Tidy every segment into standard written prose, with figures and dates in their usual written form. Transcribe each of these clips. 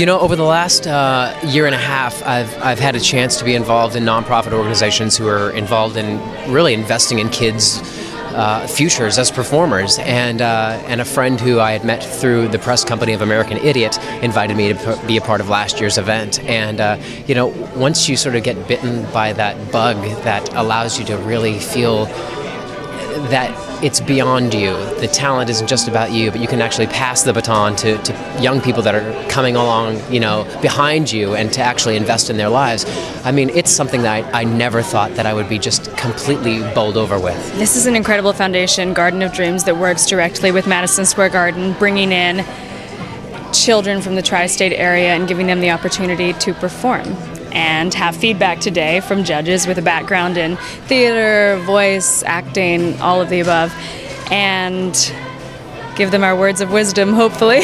You know, over the last year and a half, I've had a chance to be involved in nonprofit organizations who are involved in really investing in kids' futures as performers, and a friend who I had met through the press company of American Idiot invited me to be a part of last year's event. And you know, once you sort of get bitten by that bug that allows you to really feel that it's beyond you. The talent isn't just about you, but you can actually pass the baton to young people that are coming along, you know, behind you, and to actually invest in their lives. I mean, it's something that I never thought that I would be just completely bowled over with. This is an incredible foundation, Garden of Dreams, that works directly with Madison Square Garden, bringing in children from the tri-state area and giving them the opportunity to perform and have feedback today from judges with a background in theater, voice, acting, all of the above, and give them our words of wisdom, hopefully.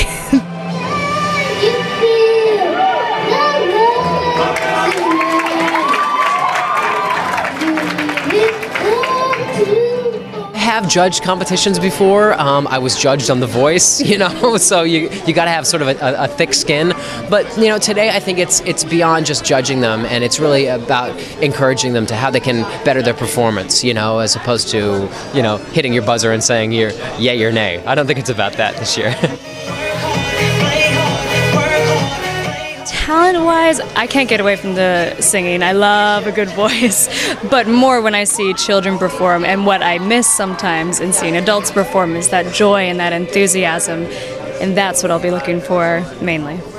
I have judged competitions before. I was judged on The Voice, you know, so you got to have sort of a thick skin. But you know, today I think it's beyond just judging them, and it's really about encouraging them to how they can better their performance, you know, as opposed to, you know, hitting your buzzer and saying you're yay or nay. I don't think it's about that this year. Talent-wise, I can't get away from the singing. I love a good voice, but more when I see children perform, and what I miss sometimes in seeing adults perform is that joy and that enthusiasm, and that's what I'll be looking for mainly.